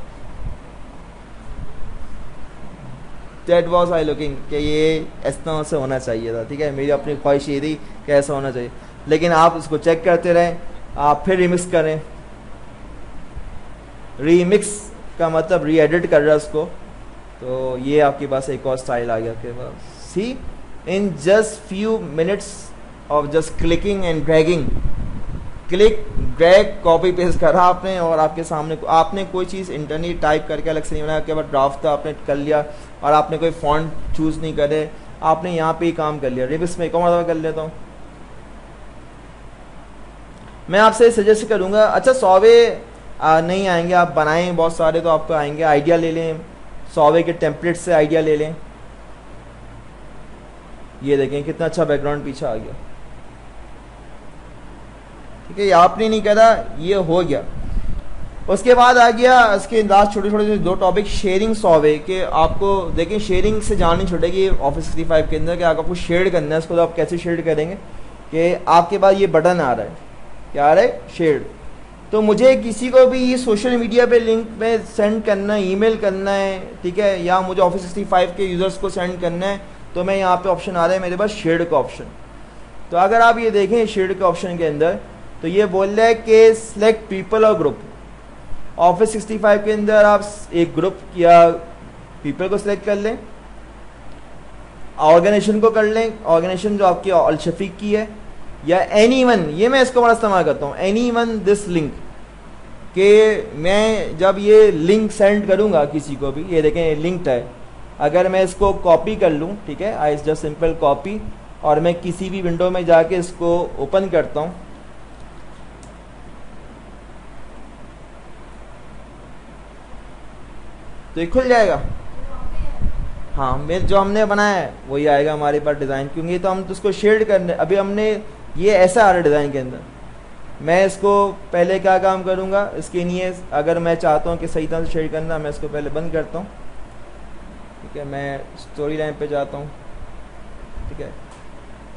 That was I looking कि ये इस तरह से होना चाहिए था। ठीक है, मेरी अपनी ख्वाहिश ये थी कि ऐसा होना चाहिए, लेकिन आप उसको चेक करते रहें, आप फिर रिमिक्स करें। रीमिक्स का मतलब री एडिट कर रहा है उसको, तो ये आपके पास एक और स्टाइल आ गया आपके पास। See, in just few minutes of just clicking and dragging, click drag copy paste करा आपने और आपके सामने आपने कोई चीज़ इंटरनली टाइप करके अलग से नहीं बनाया, बाद ड्राफ्ट था आपने कर लिया और आपने कोई फॉन्ट चूज़ नहीं करे, आपने यहाँ पे ही काम कर लिया। रिमिक्स में एक और मरतबा कर लेता हूँ, मैं आपसे सजेस्ट करूँगा, अच्छा सौवे नहीं आएंगे, आप बनाएं बहुत सारे तो आपको आएंगे, आइडिया ले लें, सौवे के टेम्पलेट से आइडिया ले लें। ये देखें कितना अच्छा बैकग्राउंड पीछे आ गया। ठीक है, ये आपने नहीं करा, ये हो गया। उसके बाद आ गया इसके लास्ट छोटे छोटे दो टॉपिक, शेयरिंग, सॉवे के। आपको देखें शेयरिंग से जाननी छूटेगी ऑफिस 365 के अंदर कि आपको शेयर करना है, इसको तो आप कैसे शेयर करेंगे कि आपके पास ये बटन आ रहा है, क्या आ रहा है? शेयर। तो मुझे किसी को भी ये सोशल मीडिया पे लिंक में सेंड करना है, ईमेल करना है, ठीक है, या मुझे ऑफिस 365 के यूज़र्स को सेंड करना है, तो मैं यहाँ पे ऑप्शन आ रहा है मेरे पास शेयर का ऑप्शन। तो अगर आप ये देखें शेयर के ऑप्शन के अंदर, तो ये बोल रहा है कि सिलेक्ट पीपल और ग्रुप। ऑफिस 365 के अंदर आप एक ग्रुप या पीपल को सिलेक्ट कर लें, ऑर्गेनाइजेशन को कर लें, ऑर्गेनाइजेशन जो आपकी अल शफीक की है, या एनीवन, ये मैं इसको बड़ा इस्तेमाल करता हूँ, एनीवन दिस लिंक, कि मैं जब ये लिंक सेंड करूँगा किसी को भी, ये देखें लिंक्ड है, अगर मैं इसको कॉपी कर लूँ, ठीक है, आई जस्ट सिंपल कॉपी, और मैं किसी भी विंडो में जाके इसको ओपन करता हूँ, तो ये खुल जाएगा। हाँ, मेरे जो हमने बनाया है वही आएगा हमारे पास डिज़ाइन, क्योंकि तो हम तो उसको शेयर करने, अभी हमने ये ऐसा आ रहा है डिज़ाइन के अंदर। मैं इसको पहले क्या काम करूँगा इसके लिए, अगर मैं चाहता हूँ कि सही तरह से शेयर करना, मैं इसको पहले बंद करता हूँ, ठीक है, मैं स्टोरी लाइन पे जाता हूँ, ठीक है,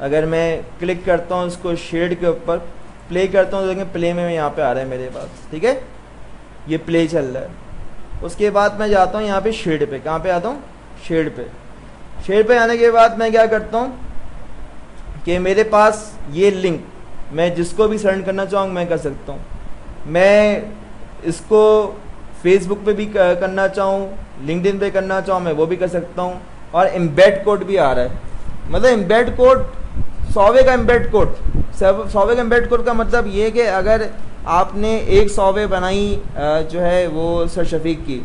अगर मैं क्लिक करता हूँ इसको शेड के ऊपर, प्ले करता हूँ, देखें प्ले में यहाँ पे आ रहा है मेरे पास, ठीक है, ये प्ले चल रहा है। उसके बाद मैं जाता हूँ यहाँ पे शेड पे, कहाँ पे आता हूँ? शेड पे। शेड पे आने के बाद मैं क्या करता हूँ कि मेरे पास ये लिंक मैं जिसको भी सेंड करना चाहूँ मैं कर सकता हूँ। मैं इसको फेसबुक पे भी करना चाहूँ, लिंक्डइन पे करना चाहूँ, मैं वो भी कर सकता हूँ। और एम्बेड कोड भी आ रहा है, मतलब एम्बेड कोड 100वें का एम्बेड कोड, 100वें का एम्बेड कोड का मतलब ये है कि अगर आपने एक 100वें बनाई जो है वो सर शफीक की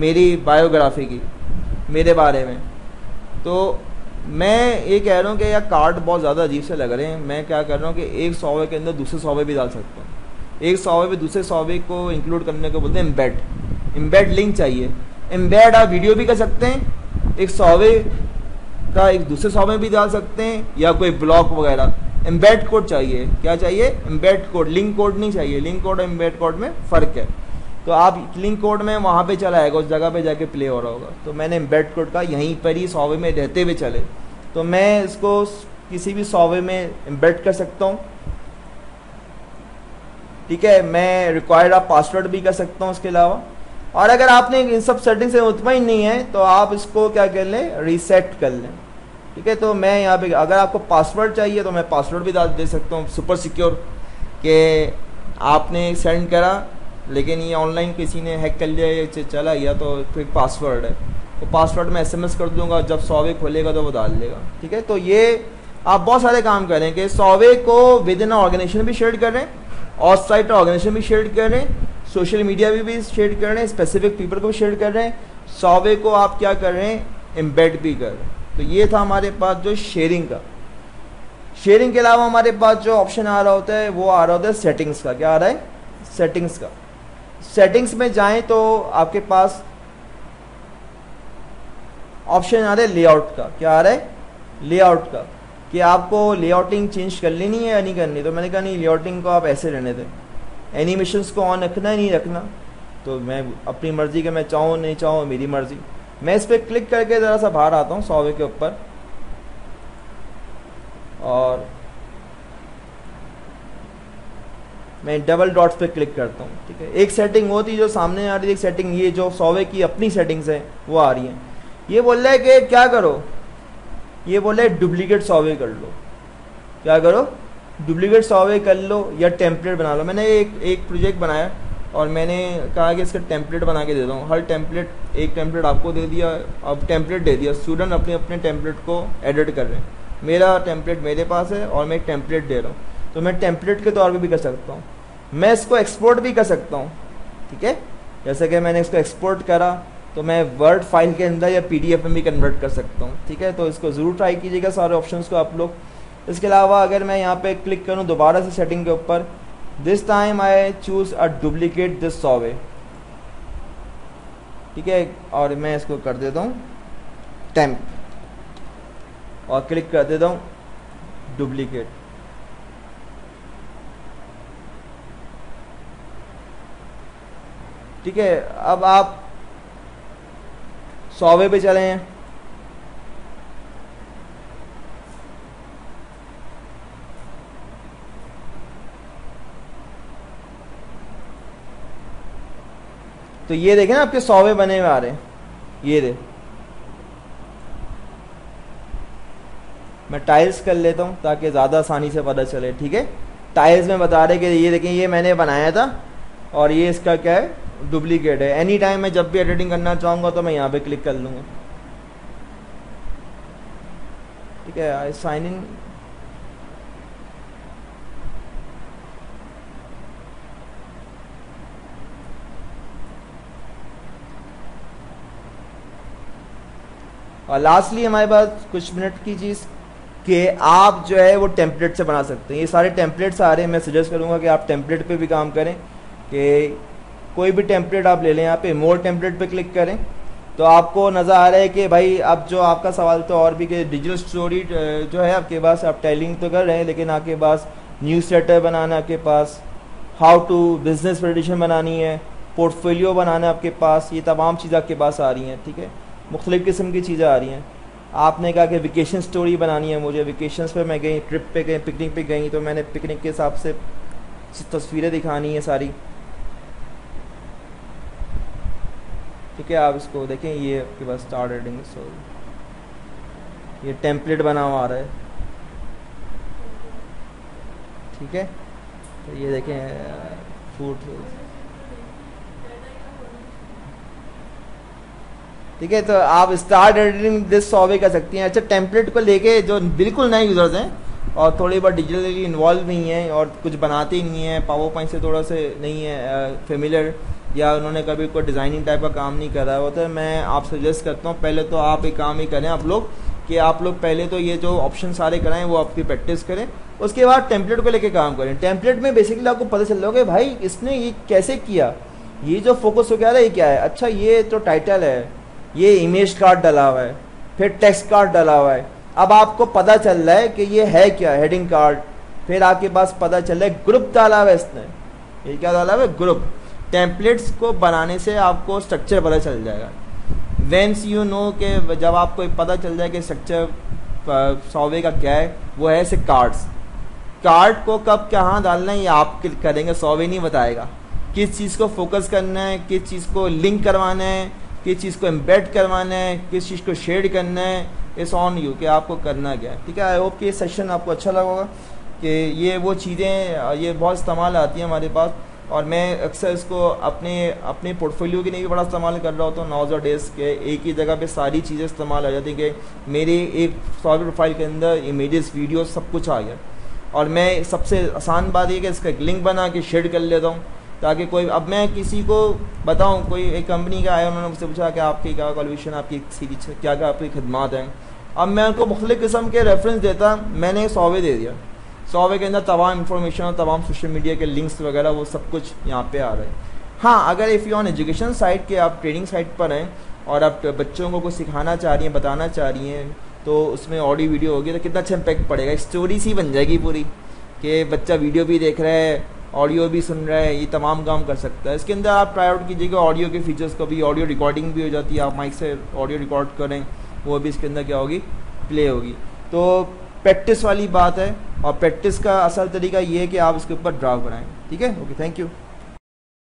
मेरी बायोग्राफी की मेरे बारे में, तो मैं ये कह रहा हूँ कि यार कार्ड बहुत ज़्यादा अजीब से लग रहे हैं। मैं क्या कर रहा हूँ कि एक 100वें के अंदर दूसरे 100वें भी डाल सकता हूँ, एक 100वें भी दूसरे 100वें को इंक्लूड करने को बोलते हैं एम्बेड। एम्बेड लिंक चाहिए, एम्बेड आप वीडियो भी कर सकते हैं, एक 100वें का एक दूसरे 100वें भी डाल सकते हैं, या कोई ब्लॉग वगैरह। एम्बेड कोड चाहिए, क्या चाहिए? एम्बेड कोड, लिंक कोड नहीं चाहिए। लिंक कोड और एम्बेड कोड में फ़र्क है। तो आप लिंक कोड में वहाँ पे चला आएगा, उस जगह पे जाके प्ले हो रहा होगा। तो मैंने एम्बेड कोड का यहीं पर ही 100वें में रहते हुए चले, तो मैं इसको किसी भी 100वें में एम्बेड कर सकता हूँ। ठीक है, मैं रिक्वायर्ड आप पासवर्ड भी कर सकता हूँ उसके अलावा। और अगर आपने इन सब सेटिंग से मुतमिन नहीं है तो आप इसको क्या कर लें, रीसेट कर लें। ठीक है, तो मैं यहाँ पे अगर आपको पासवर्ड चाहिए तो मैं पासवर्ड भी दे सकता हूँ, सुपर सिक्योर, कि आपने सेंड करा लेकिन ये ऑनलाइन किसी ने हैक कर लिया या चला गया, तो फिर पासवर्ड है तो पासवर्ड मैं एसएमएस कर दूंगा, जब 100वें खोलेगा तो वो डाल देगा। ठीक है, तो ये आप बहुत सारे काम करें कि 100वें को विद इन ऑर्गेनाइजेशन भी शेयर करें, ऑफ साइट ऑर्गेनाइजेशन भी शेयर करें, सोशल मीडिया भी शेयर करें, स्पेसिफिक पीपल को शेयर कर रहे हैं, 100वें को आप क्या कर रहे हैं, एम्बेड भी कर रहे हैं। तो ये था हमारे पास जो शेयरिंग का। शेयरिंग के अलावा हमारे पास जो ऑप्शन आ रहा होता है वो आ रहा होता है सेटिंग्स का। क्या आ रहा है? सेटिंग्स का। सेटिंग्स में जाएं तो आपके पास ऑप्शन आ रहा है लेआउट का। क्या आ रहा है? लेआउट का, कि आपको लेआउटिंग चेंज कर लेनी है या नहीं करनी। तो मैंने कहा नहीं, लेआउटिंग को आप ऐसे रहने दें, एनिमेशंस को ऑन रखना है नहीं रखना, तो मैं अपनी मर्ज़ी का, मैं चाहूँ नहीं चाहूँ मेरी मर्ज़ी। मैं इस पर क्लिक करके ज़रा सा बाहर आता हूँ 100वें के ऊपर, और मैं डबल डॉट्स पे क्लिक करता हूँ। ठीक है, एक सेटिंग होती जो सामने आ रही है, एक सेटिंग ये जो 100वें की अपनी सेटिंग्स हैं वो आ रही हैं। ये बोल रहा है कि क्या करो, ये बोल रहा है डुप्लीकेट 100वें कर लो। क्या करो? डुप्लीकेट 100वें कर लो या टेम्पलेट बना लो। मैंने एक प्रोजेक्ट बनाया और मैंने कहा कि इसका टेम्पलेट बना के देता हूँ। हर टेम्पलेट, एक टेम्पलेट आपको दे दिया, अब टेम्पलेट दे दिया, स्टूडेंट अपने अपने टेम्पलेट को एडिट कर रहे हैं। मेरा टेम्पलेट मेरे पास है और मैं एक टेम्पलेट दे रहा हूँ, तो मैं टेम्पलेट के तौर पे भी कर सकता हूँ। मैं इसको एक्सपोर्ट भी कर सकता हूँ। ठीक है, जैसे कि मैंने इसको एक्सपोर्ट करा तो मैं वर्ड फाइल के अंदर या PDF में भी कन्वर्ट कर सकता हूँ। ठीक है, तो इसको ज़रूर ट्राई कीजिएगा सारे ऑप्शन को आप लोग। इसके अलावा अगर मैं यहाँ पर क्लिक करूँ दोबारा से सेटिंग के ऊपर, this time I choose a duplicate this 100वें। ठीक है, और मैं इसको कर देता हूँ टेम्प और क्लिक कर देता हूँ डुप्लीकेट। ठीक है, अब आप 100वें पे चले हैं। तो ये देखें ना, आपके 100वें बने हुए आ रहे हैं। ये दे मैं टाइल्स कर लेता हूँ ताकि ज़्यादा आसानी से पता चले। ठीक है, टाइल्स में बता रहे कि ये देखें, ये मैंने बनाया था और ये इसका क्या है, डुप्लीकेट है। एनी टाइम मैं जब भी एडिटिंग करना चाहूँगा तो मैं यहाँ पे क्लिक कर लूँगा। ठीक है, आई साइन इन। और लास्टली हमारे पास कुछ मिनट की चीज़ कि आप जो है वो टेम्पलेट से बना सकते हैं। ये सारे टेम्पलेट्स आ रहे हैं, मैं सजेस्ट करूँगा कि आप टेम्पलेट पे भी काम करें, कि कोई भी टेम्पलेट आप ले लें। यहाँ पे मोर टेम्पलेट पे क्लिक करें तो आपको नज़र आ रहा है कि भाई अब जो आपका सवाल तो और भी कि डिजिटल स्टोरी जो है आपके पास, आप टेलिंग तो कर रहे हैं लेकिन आपके पास न्यूज़ लेटर बनाना, आपके पास हाउ टू बिजनेस प्रेजेंटेशन बनानी है, पोर्टफोलियो बनाना आपके पास, ये तमाम चीज़ें आपके पास आ रही हैं। ठीक है, मुख्तलिफ़ किस्म की चीज़ें आ रही हैं। आपने कहा कि वेकेशन स्टोरी बनानी है मुझे, वेकेशंस पे मैं गई, ट्रिप पे गई, पिकनिक पे गई, तो मैंने पिकनिक के हिसाब से तस्वीरें दिखानी है सारी। ठीक है, आप इसको देखें, ये आपके पास स्टार्ट एडिटिंग, सॉरी ये टेम्पलेट बना हुआ आ रहा है। ठीक है। तो ये देखें फूड, ठीक है। तो आप स्टार्ट एडिटिंग दिस सॉवे कर सकती हैं। अच्छा, टेम्पलेट को लेके जो बिल्कुल नए यूज़र्स हैं और थोड़ी बहुत डिजिटली इन्वॉल्व नहीं हैं और कुछ बनाते ही नहीं हैं, पावर पॉइंट से थोड़ा से नहीं है फेमिलियर, या उन्होंने कभी कोई डिज़ाइनिंग टाइप का काम नहीं करा हो, तो मैं आप सजेस्ट करता हूँ पहले तो आप एक काम ही करें आप लोग कि आप लोग पहले तो ये जो ऑप्शन सारे कराएं वो आपकी प्रैक्टिस करें, उसके बाद टेम्पलेट को लेके काम करें। टेम्पलेट में बेसिकली आपको पता चल रहा है भाई इसने ये कैसे किया, ये जो फोकस हो गया है ये क्या है। अच्छा, ये तो टाइटल है, ये इमेज कार्ड डाला हुआ है, फिर टेक्स्ट कार्ड डाला हुआ है। अब आपको पता चल रहा है कि ये है क्या, हेडिंग कार्ड। फिर आपके पास पता चल रहा है ग्रुप डाला हुआ है इसने, ये क्या डाला हुआ है, ग्रुप। टेम्पलेट्स को बनाने से आपको स्ट्रक्चर पता चल जाएगा। वेंस यू नो के जब आपको पता चल जाए कि स्ट्रक्चर सॉवे का क्या है, वो है ऐसे कार्ड्स। कार्ड को कब कहाँ डालना है ये आप करेंगे, सॉवे नहीं बताएगा। किस चीज़ को फोकस करना है, किस चीज़ को लिंक करवाना है, किस चीज़ को एम्बेड करवाना है, किस चीज़ को शेड करना है, इस ऑन यू कि आपको करना क्या है। ठीक है, आई होप कि ये सेशन आपको अच्छा लगेगा कि ये वो चीज़ें ये बहुत इस्तेमाल आती हैं हमारे पास, और मैं अक्सर इसको अपने पोर्टफोलियो के लिए भी बड़ा इस्तेमाल कर रहा होता हूँ। नॉज और डेस्क के एक ही जगह पे सारी चीज़ें इस्तेमाल आ जाती हैं कि मेरी एक सॉफ्टवेयर प्रोफाइल के अंदर इमेजेस, वीडियो सब कुछ आ गया, और मैं सबसे आसान बात ये कि इसका एक लिंक बना के शेयर कर लेता हूँ ताकि कोई, अब मैं किसी को बताऊँ, कोई एक कंपनी का आया, उन्होंने मुझसे पूछा कि आपकी क्या क्वालिफिकेशन, आपकी क्या क्या आपकी खदमात हैं। अब मैं उनको मुख्तलिफ़ किस्म के रेफरेंस देता, मैंने सॉवे दे दिया, सॉवे के अंदर तमाम इन्फॉर्मेशन और तमाम सोशल मीडिया के लिंक्स वगैरह वो सब कुछ यहाँ पे आ रहे हैं। हाँ, अगर if you on education site के आप ट्रेनिंग साइट पर हैं और आप बच्चों को कुछ सिखाना चाह रही हैं, बताना चाह रही हैं, तो उसमें ऑडियो वीडियो होगी तो कितना अच्छा इम्पैक्ट पड़ेगा। स्टोरी सी बन जाएगी पूरी कि बच्चा वीडियो भी देख रहा है, ऑडियो भी सुन रहा है, ये तमाम काम कर सकता है। इसके अंदर आप ट्राई आउट कीजिएगा ऑडियो के फीचर्स को भी, ऑडियो रिकॉर्डिंग भी हो जाती है, आप माइक से ऑडियो रिकॉर्ड करें, वो भी इसके अंदर क्या होगी, प्ले होगी। तो प्रैक्टिस वाली बात है, और प्रैक्टिस का असल तरीका ये है कि आप इसके ऊपर ड्राफ्ट बनाएं। ठीक है, ओके, थैंक यू।